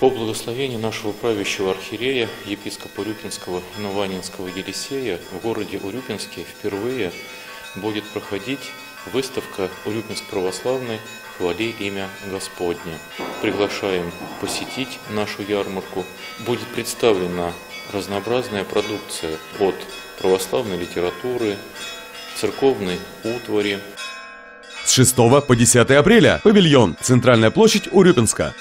По благословению нашего правящего архиерея, епископа Урюпинского и Нованинского Елисея, в городе Урюпинске впервые будет проходить выставка «Урюпинск православный. Хвали имя Господне». Приглашаем посетить нашу ярмарку. Будет представлена разнообразная продукция от православной литературы, церковной утвари. С 6 по 10 апреля. Павильон. Центральная площадь Урюпинска.